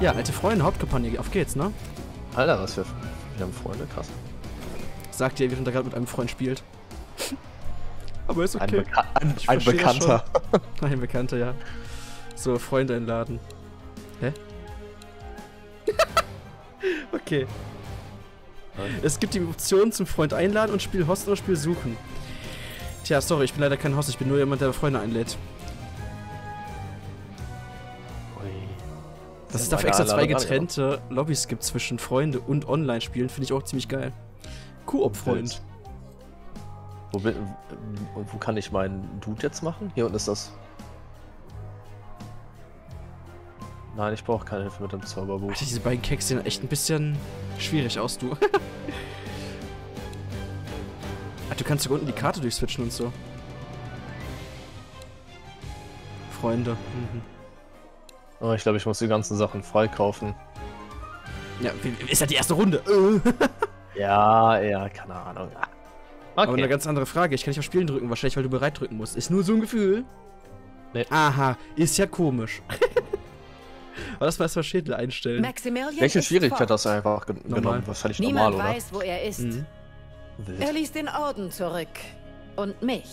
Ja, alte Freunde, Hauptkampagne, auf geht's, ne? Alter, was wir haben Freunde, krass. Sagt ihr, während er gerade mit einem Freund spielt. Aber ist okay. Ein Bekannter. Ein Bekannter, ja. So, Freunde einladen. Hä? Okay. Es gibt die Option zum Freund einladen und Spiel Host oder Spiel suchen. Tja, sorry, ich bin leider kein Host, ich bin nur jemand, der Freunde einlädt. Dass es dafür extra zwei getrennte Lobbys gibt zwischen Freunde und Online-Spielen, finde ich auch ziemlich geil. Koop-Freund. Wo kann ich meinen Dude jetzt machen? Hier unten ist das. Nein, ich brauche keine Hilfe mit dem Zauberbuch. Alter, diese beiden Keks sehen echt ein bisschen schwierig aus, du. Alter, du kannst sogar unten die Karte durchswitchen und so. Freunde. Mhm. Oh, ich glaube, ich muss die ganzen Sachen freikaufen. Ja, ist ja die erste Runde. Ja, keine Ahnung. Okay. Aber eine ganz andere Frage. Ich kann nicht auf Spielen drücken, wahrscheinlich, weil du bereit drücken musst. Ist nur so ein Gefühl. Nee. Aha, ist ja komisch. Aber das war erstmal Schädel einstellen. Maximilian, welche Schwierigkeit fort. Hast du einfach genommen? Wahrscheinlich normal, oder? Niemand weiß, wo er ist. Mhm. Er ließ den Orden zurück. Und mich.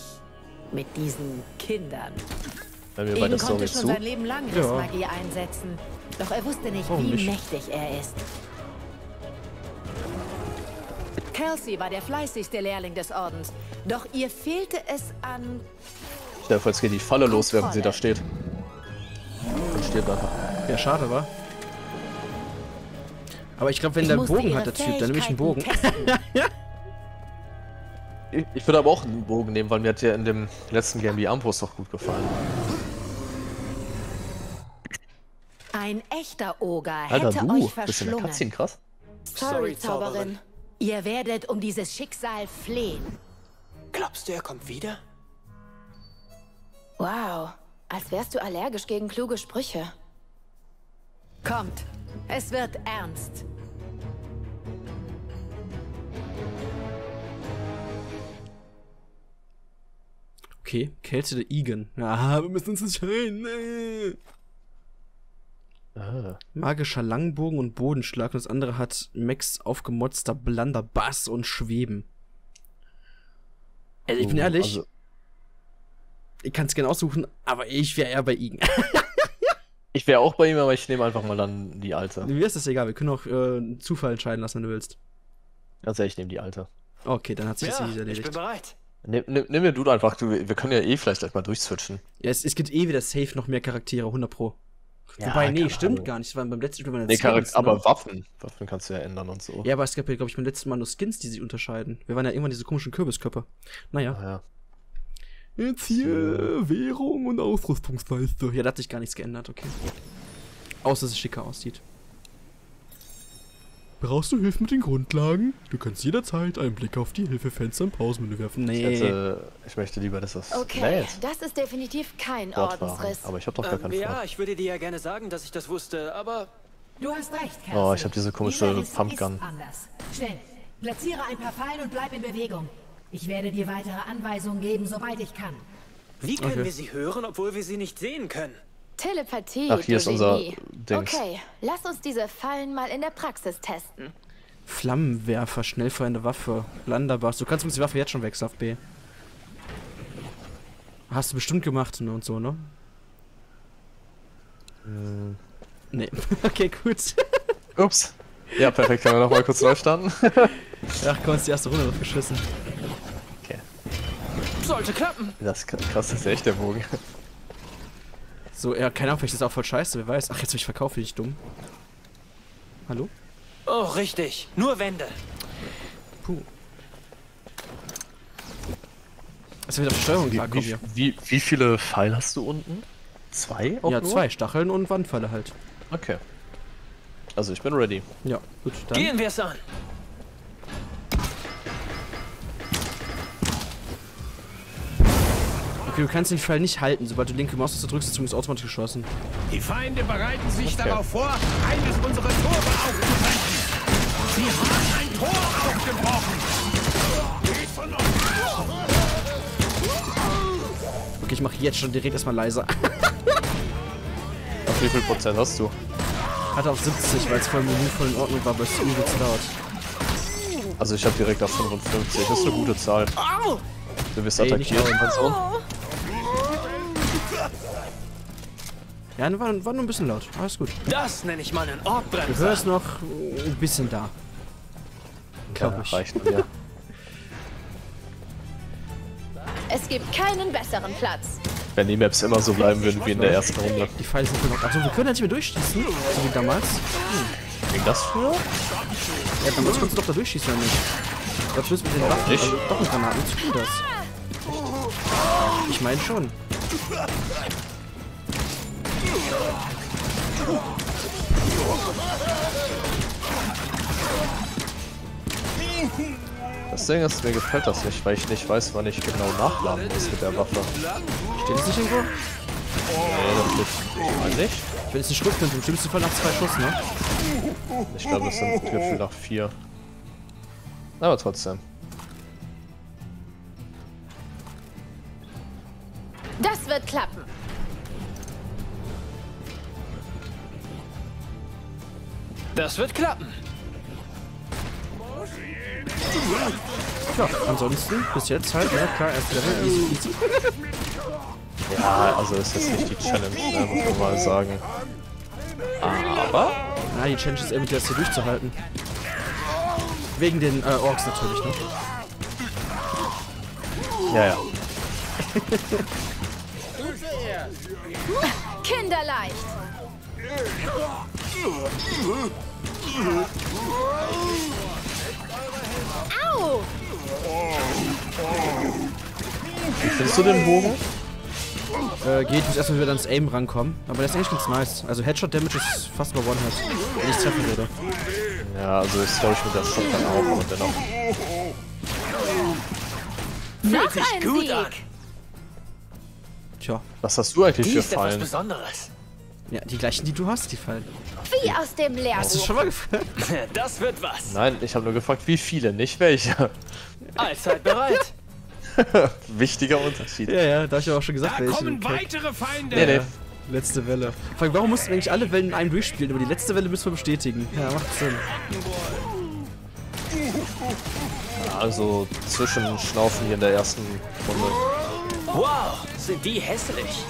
Mit diesen Kindern. Eben konnte schon sein Leben lang Rissmagie einsetzen. Doch er wusste nicht, wie mächtig er ist. Kelsey war der fleißigste Lehrling des Ordens. Doch ihr fehlte es an... Ich darf jetzt hier die Falle los, während sie da steht. Und stirbt einfach. Ja, schade, wa? Aber ich glaube, wenn der einen Bogen hat, der Typ, dann nehme ich einen Bogen. Ich würde aber auch einen Bogen nehmen, weil mir hat ja in dem letzten Game die Armbrust doch gut gefallen. Ein echter Oger hätte euch verschlungen. Katzchen, krass. Sorry, Zauberin. Ihr werdet um dieses Schicksal flehen. Glaubst du, er kommt wieder? Wow, als wärst du allergisch gegen kluge Sprüche. Kommt, es wird ernst. Okay, Kälte der Igen. Ah, wir müssen uns nicht reden. Magischer Langbogen und Bodenschlag. Und das andere hat Max aufgemotzter Blanderbass und Schweben. Also, ich bin ehrlich. Also ich kann es gerne aussuchen, aber ich wäre eher bei Igen. Ich wäre auch bei ihm, aber ich nehme einfach mal dann die Alte. Mir ist das egal, wir können auch Zufall entscheiden lassen, wenn du willst. Also, ich nehme die Alte. Okay, dann hat sich das wieder erledigt. Ich bin bereit. Nimm mir du einfach, wir können ja vielleicht gleich mal durchswitchen. Ja, es gibt eh wieder safe noch mehr Charaktere, 100%. Ja, wobei, nee, stimmt gar nicht, weil beim letzten Mal Skins, aber noch. Waffen kannst du ja ändern und so. Ja, aber es gab ja, glaube ich, beim letzten Mal nur Skins, die sich unterscheiden. Wir waren ja irgendwann diese komischen Kürbisköpfe. Naja. Jetzt hier Währung und Ausrüstungsleiste. Ja, da hat sich gar nichts geändert, okay. Außer, dass es schicker aussieht. Brauchst du Hilfe mit den Grundlagen? Du kannst jederzeit einen Blick auf die Hilfefenster im Pausenmenü werfen. Nee. Ich möchte lieber, dass das... Okay, das ist definitiv kein Ordensriss. Aber ich habe doch gar keinen Fall. Ja, ich würde dir ja gerne sagen, dass ich das wusste, aber... Du hast recht, Kerzen. Oh, ich habe diese komische Pumpgun. Schnell, platziere ein paar Fallen und bleib in Bewegung. Ich werde dir weitere Anweisungen geben, soweit ich kann. Wie können wir sie hören, obwohl wir sie nicht sehen können? Telepathie. Ach, hier ist unser Dings. Okay, lass uns diese Fallen mal in der Praxis testen. Flammenwerfer, schnellfeuernde Waffe, Landerbass. Du kannst uns die Waffe jetzt schon wechseln auf B. Hast du bestimmt gemacht und so, ne? Nee. Okay, gut. Ups. Ja, perfekt. Können wir nochmal kurz neu starten? Ach komm, ist die erste Runde draufgeschissen. Okay. Sollte klappen. Das krass ist ja echt der Bogen. So, ja, keine Ahnung, vielleicht ist das auch voll scheiße, wer weiß. Ach, jetzt will ich verkaufen, bin ich dumm. Hallo? Oh, richtig. Nur Wände. Puh. Es wird auf die Steuerung klarkommen hier. Wie viele Pfeile hast du unten? Zwei? Ja, nur? Zwei. Stacheln und Wandpfeile halt. Okay. Also, ich bin ready. Ja, gut, dann... Gehen wir es an! Okay, du kannst den Pfeil nicht halten. Sobald du linke Maustaste drückst, ist es automatisch geschossen. Die Feinde bereiten sich darauf vor, eines unserer Tore aufzubrechen. Sie haben ein Tor aufgebrochen. Okay, ich mache jetzt schon direkt erstmal leiser. Auf wie viel Prozent hast du? Hatte auf 70, weil es vor dem Menü voll in Ordnung war, aber es ist übel laut. Also ich habe direkt auf 55, das ist eine gute Zahl. Du wirst attackiert und kannst auch. Ja, war nur ein bisschen laut. Alles gut. Das nenne ich mal einen Ortbremser. Du hörst noch ein bisschen da. Glaube ich. Reicht, ja. Es gibt keinen besseren Platz. Wenn die Maps immer so bleiben würden wie in der ersten Runde. Die Pfeile sind verlockt. Achso, wir können jetzt nicht mehr durchschießen. So wie damals. Ging das früher? Ja, damals konntest du doch da durchschießen, oder nicht? Ich glaub, du bist mit den Waffen, also Doppelgranaten, zu tun das. Ich meine schon. Das Ding ist, mir gefällt das nicht, weil ich nicht weiß, wann ich genau nachladen muss mit der Waffe. Steht es nicht irgendwo? Nee, das nicht. Wenn es nicht Schluss sind, im schlimmsten Fall nach 2 Schuss, ne? Ich glaube, das sind Gefühl nach 4. Aber trotzdem. Das wird klappen. Das wird klappen. Ja, ansonsten, bis jetzt halt, ja klar, erst Level, easy. Ja, also ist das nicht die Challenge, ne, muss man mal sagen. Aber? Na, die Challenge ist eben das hier durchzuhalten. Wegen den Orks natürlich, ne? Ja, ja. Kinderleicht! Au! Wie findest du den Bogen? Geht, muss erstmal wieder ans Aim rankommen. Aber der ist eigentlich ganz nice. Also Headshot-Damage ist fast mal One-Hit, wenn ich treffen würde. Ja, also das glaube ich mit der Shotgun auch, und dennoch. Noch ein Sieg! Tja. Was hast du eigentlich für Fallen? Ja, die gleichen, die du hast, die Fallen. Wie aus dem Lehrbuch. Hast du schon mal gefragt? Das wird was. Nein, ich habe nur gefragt, wie viele, nicht welche. Allzeit bereit. Wichtiger Unterschied. Ja, ja, da habe ich aber auch schon gesagt, da welche. Da kommen weitere Feinde. Nee, nee. Letzte Welle. Vor allem, warum mussten wir eigentlich alle Wellen in einem durchspielen? Aber die letzte Welle müssen wir bestätigen. Ja, macht Sinn. Also Zwischenschnaufen hier in der ersten Runde. Wow, sind die hässlich.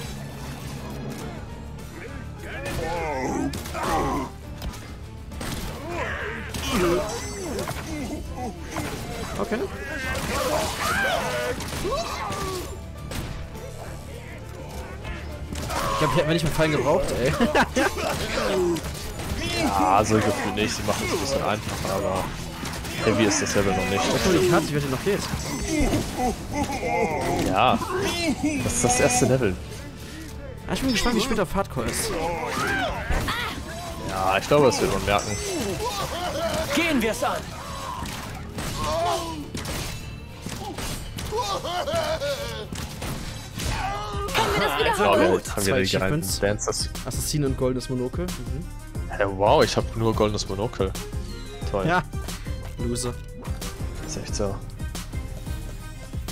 Okay. Ich glaube, ich hätte mir nicht mehr Fallen gebraucht, ey. Ja, so gefühl nicht. Sie machen es ein bisschen einfacher, aber heavy ist das Level noch nicht. Ich weiß nicht, noch geht. Ja, das ist das erste Level. Ah, ich bin gespannt, wie spät auf Hardcore ist. Ja, ich glaube, das wird man merken. Gehen wir es an! Assassinen und goldenes Monokel. Mhm. Hey, wow, ich habe nur goldenes Monokel. Toll. Ja. Loser. Ist echt so.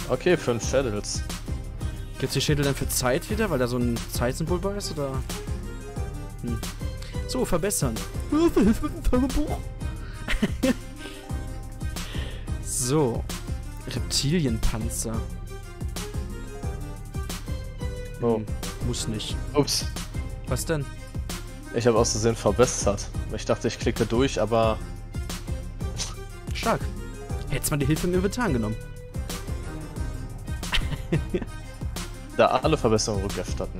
Okay, 5 Shadows. Gibt's die Schädel dann für Zeit wieder, weil da so ein Zeitsymbol bei ist, oder? Hm. So, verbessern. So. Reptilienpanzer. Oh. Muss nicht. Ups. Was denn? Ich habe aus Versehen verbessert. Ich dachte, ich klicke durch, aber... Stark. Hättest mal die Hilfe im Inventar genommen. Da alle Verbesserungen rückerstatten.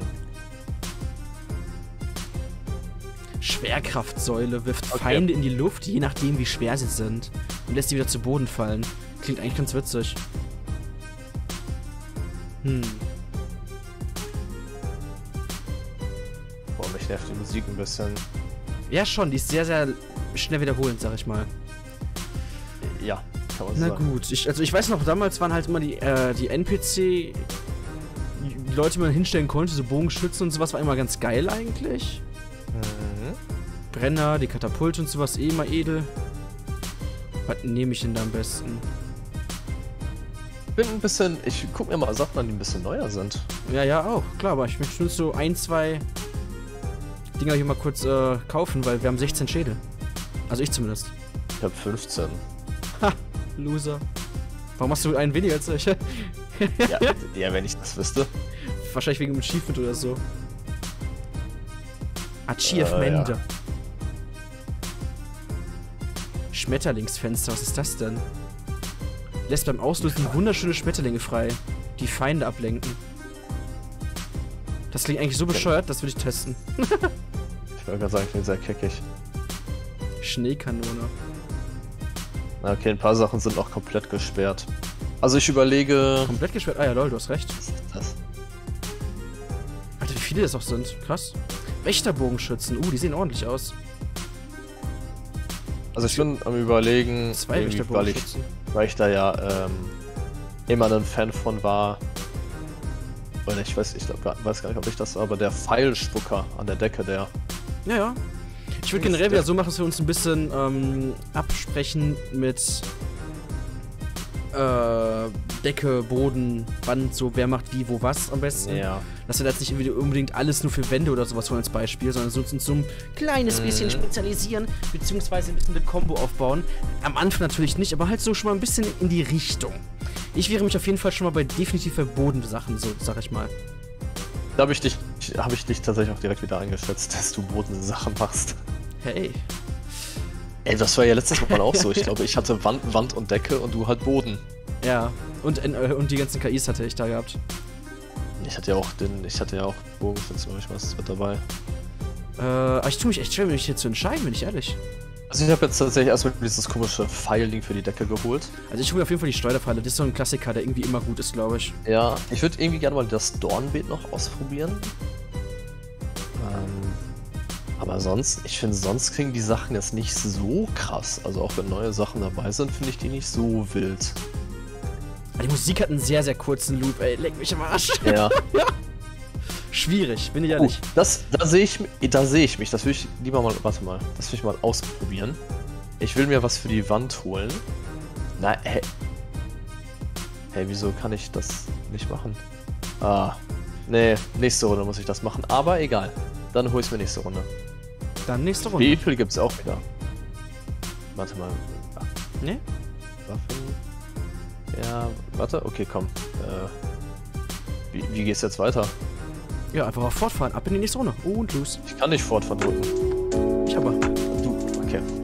Schwerkraftsäule wirft Feinde in die Luft, je nachdem wie schwer sie sind. Und lässt sie wieder zu Boden fallen. Klingt eigentlich ganz witzig. Hm. Boah, mich nervt die Musik ein bisschen. Ja schon, die ist sehr, sehr schnell wiederholend, sag ich mal. Ja, kann man so sagen. Na gut, also ich weiß noch, damals waren halt immer die NPC... Leute, die man hinstellen konnte, so Bogenschützen und sowas, war immer ganz geil eigentlich. Brenner, die Katapulte und sowas, eh immer edel. Was nehme ich denn da am besten? Ich guck mir mal Sachen an, die ein bisschen neuer sind. Ja, ja, auch, klar, aber ich möchte nur so ein, zwei Dinger hier mal kurz kaufen, weil wir haben 16 Schädel. Also ich zumindest. Ich hab 15. Ha, Loser. Warum hast du einen weniger als ich? ja, wenn ich das wüsste. Wahrscheinlich wegen Achievement oder so. Achievement. Ja. Schmetterlingsfenster, was ist das denn? Lässt beim Auslösen wunderschöne Schmetterlinge frei, die Feinde ablenken. Das klingt eigentlich so bescheuert, das würde ich testen. Ich wollte gerade sagen, klingt sehr keckig. Schneekanone. Okay, ein paar Sachen sind auch komplett gesperrt. Also ich überlege... Komplett gesperrt? Ah ja, lol, du hast recht. Was ist das? Alter, wie viele das auch sind. Krass. Wächterbogenschützen. Die sehen ordentlich aus. Also ich bin am Überlegen, weil ich da ja immer ein Fan von war. Oder ich weiß, ich weiß gar nicht, ob ich das war, aber der Pfeilspucker an der Decke, der... Ja, ja. Ich würde generell wieder so machen, dass wir uns ein bisschen absprechen mit Decke, Boden, Wand, so wer macht wie, wo, was am besten. Ja. Dass wir jetzt nicht unbedingt alles nur für Wände oder sowas holen als Beispiel, sondern dass wir uns so ein kleines bisschen spezialisieren, beziehungsweise ein bisschen eine Kombo aufbauen. Am Anfang natürlich nicht, aber halt so schon mal ein bisschen in die Richtung. Ich wäre mich auf jeden Fall schon mal bei definitiv bei Bodensachen, so sag ich mal. Da hab ich dich tatsächlich auch direkt wieder eingeschätzt, dass du Bodensachen machst. Hey. Ey, das war ja letztes Mal auch so. Ich glaube, ich hatte Wand und Decke und du halt Boden. Ja, und die ganzen KIs hatte ich da gehabt. Ich hatte ja auch Bogenschützen, aber ich weiß, das wird dabei. Aber ich tue mich echt schwer, mich hier zu entscheiden, bin ich ehrlich. Also ich habe jetzt tatsächlich erstmal dieses komische Pfeilding für die Decke geholt. Also ich hole auf jeden Fall die Schleuderpfeile, das ist so ein Klassiker, der irgendwie immer gut ist, glaube ich. Ja, ich würde irgendwie gerne mal das Dornbeet noch ausprobieren. Aber sonst, ich finde, sonst klingen die Sachen jetzt nicht so krass. Also auch wenn neue Sachen dabei sind, finde ich die nicht so wild. Die Musik hat einen sehr, sehr kurzen Loop, ey, leck mich am Arsch. Ja. Schwierig, bin ich ehrlich. Da sehe ich mich. Das will ich lieber mal. Warte mal. Das will ich mal ausprobieren. Ich will mir was für die Wand holen. Na, hä? Hey, wieso kann ich das nicht machen? Ah. Nee, nächste Runde muss ich das machen. Aber egal. Dann hol ich mir nächste Runde. Dann nächste Runde. Wie viel gibt's auch wieder? Warte mal. Ah. Nee? Waffen. Ja, warte. Okay, komm. Wie geht's jetzt weiter? Ja, einfach auf fortfahren. Ab in die nächste Runde. Und los. Ich kann nicht fortfahren drücken. Ich aber. Du. Okay.